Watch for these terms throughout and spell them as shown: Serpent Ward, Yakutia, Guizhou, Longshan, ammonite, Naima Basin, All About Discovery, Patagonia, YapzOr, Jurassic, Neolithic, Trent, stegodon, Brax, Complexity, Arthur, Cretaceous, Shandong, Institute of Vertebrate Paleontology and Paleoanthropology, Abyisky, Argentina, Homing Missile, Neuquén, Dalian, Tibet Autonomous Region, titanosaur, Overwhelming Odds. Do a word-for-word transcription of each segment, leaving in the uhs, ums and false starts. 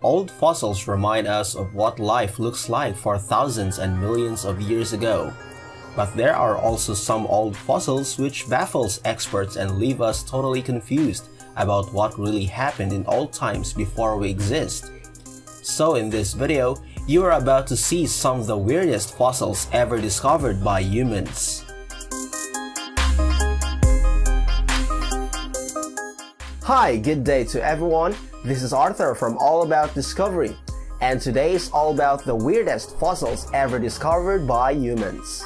Old fossils remind us of what life looks like for thousands and millions of years ago. But there are also some old fossils which baffles experts and leave us totally confused about what really happened in old times before we exist. So in this video, you are about to see some of the weirdest fossils ever discovered by humans. Hi, good day to everyone. This is Arthur from All About Discovery, and today is all about the weirdest fossils ever discovered by humans.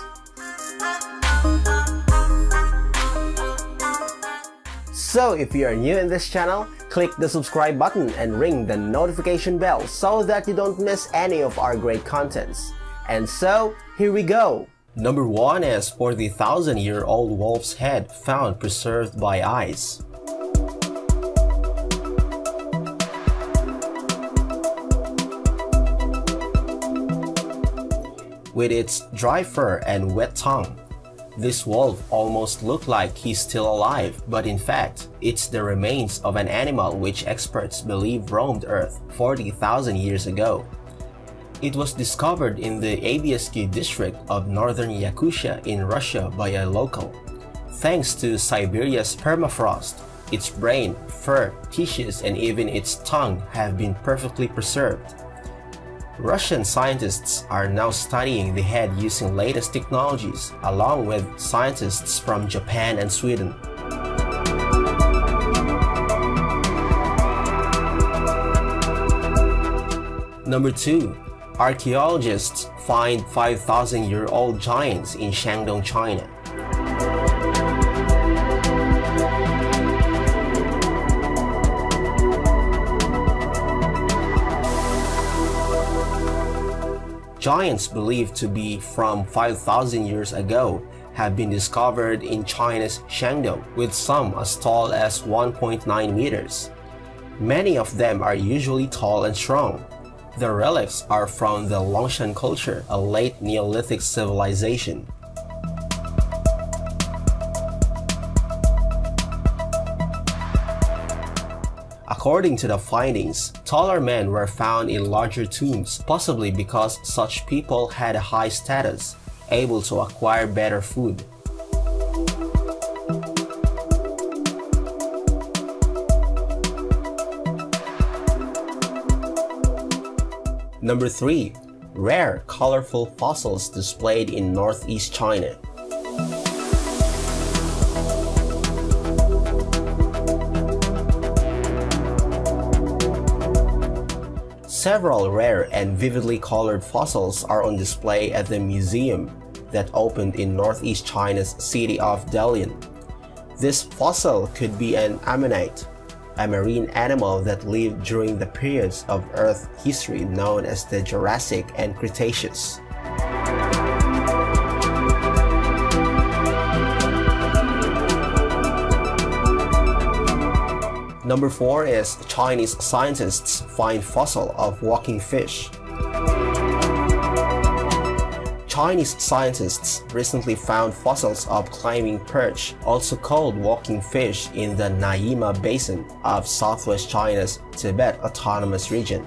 So if you are new in this channel, click the subscribe button and ring the notification bell so that you don't miss any of our great contents. And so, here we go! Number one is forty thousand year old wolf's head found preserved by ice. With its dry fur and wet tongue, this wolf almost looked like he's still alive, but in fact, it's the remains of an animal which experts believe roamed Earth forty thousand years ago. It was discovered in the Abyisky district of northern Yakutia in Russia by a local. Thanks to Siberia's permafrost, its brain, fur, tissues, and even its tongue have been perfectly preserved. Russian scientists are now studying the head using latest technologies, along with scientists from Japan and Sweden. Number two. Archaeologists find five thousand year old giants in Shandong, China. Giants believed to be from five thousand years ago have been discovered in China's Shandong, with some as tall as one point nine meters. Many of them are usually tall and strong. The relics are from the Longshan culture, a late Neolithic civilization. According to the findings, taller men were found in larger tombs, possibly because such people had a high status, able to acquire better food. Number three. Rare, colorful fossils displayed in northeast China. Several rare and vividly colored fossils are on display at the museum that opened in northeast China's city of Dalian. This fossil could be an ammonite, a marine animal that lived during the periods of Earth history known as the Jurassic and Cretaceous. Number four is Chinese scientists find fossil of walking fish. Chinese scientists recently found fossils of climbing perch, also called walking fish, in the Naima Basin of southwest China's Tibet Autonomous Region.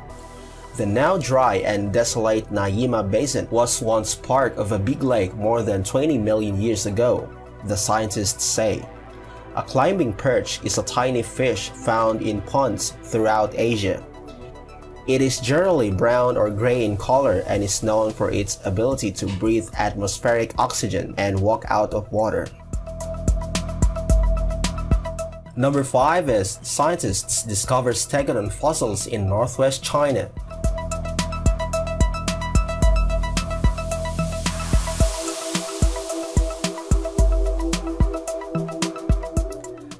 The now dry and desolate Naima Basin was once part of a big lake more than twenty million years ago, the scientists say. A climbing perch is a tiny fish found in ponds throughout Asia. It is generally brown or gray in color and is known for its ability to breathe atmospheric oxygen and walk out of water. Number five is scientists discover stegodon fossils in northwest China.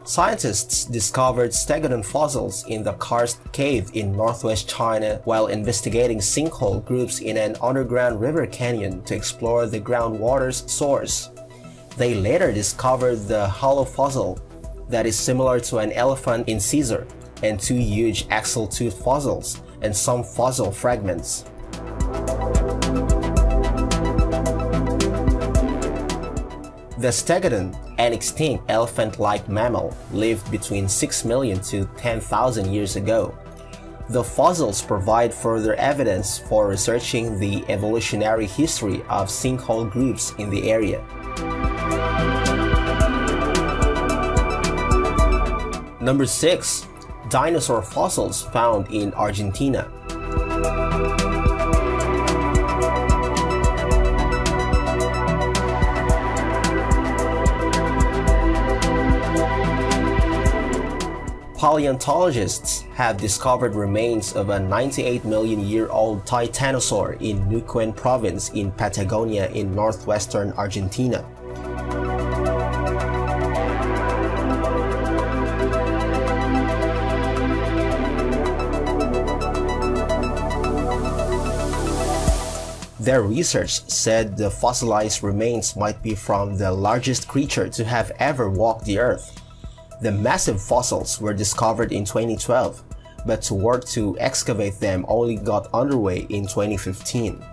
Scientists discovered stegodon fossils in the karst cave in northwest China while investigating sinkhole groups in an underground river canyon to explore the groundwater's source. They later discovered the hollow fossil that is similar to an elephant incisor, and two huge axle tooth fossils, and some fossil fragments. The stegodon, an extinct elephant-like mammal, lived between six million to ten thousand years ago. The fossils provide further evidence for researching the evolutionary history of sinkhole groups in the area. Number six. Dinosaur fossils found in Argentina. Paleontologists have discovered remains of a ninety-eight million year old titanosaur in Neuquén province in Patagonia in northwestern Argentina. Their research said the fossilized remains might be from the largest creature to have ever walked the Earth. The massive fossils were discovered in twenty twelve, but work to excavate them only got underway in twenty fifteen.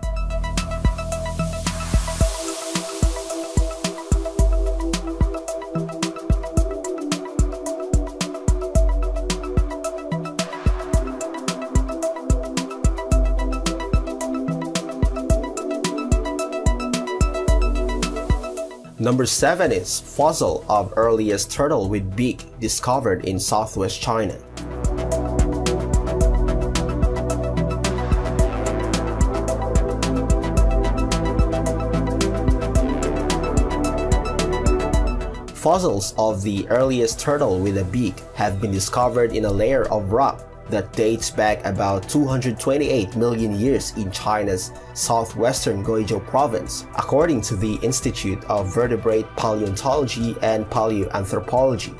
Number seven is fossil of earliest turtle with beak discovered in southwest China. Fossils of the earliest turtle with a beak have been discovered in a layer of rock that dates back about two hundred twenty-eight million years in China's southwestern Guizhou province, according to the Institute of Vertebrate Paleontology and Paleoanthropology.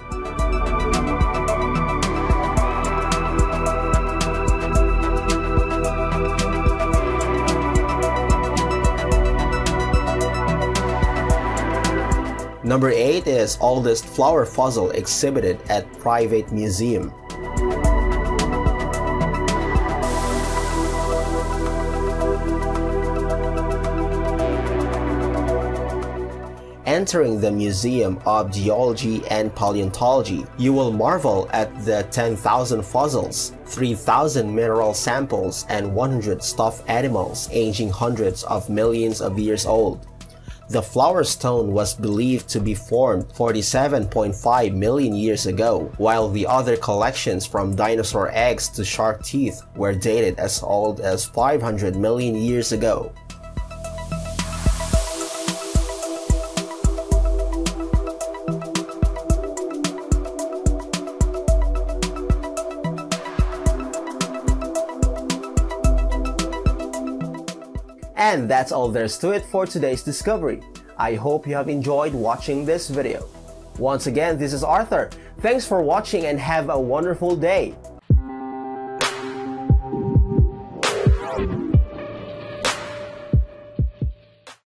Number eight is oldest flower fossil exhibited at private museum. Entering the Museum of Geology and Paleontology, you will marvel at the ten thousand fossils, three thousand mineral samples, and one hundred stuffed animals aging hundreds of millions of years old. The flower stone was believed to be formed forty-seven point five million years ago, while the other collections from dinosaur eggs to shark teeth were dated as old as five hundred million years ago. And that's all there's to it for today's discovery. I hope you have enjoyed watching this video. Once again, this is Arthur. Thanks for watching and have a wonderful day.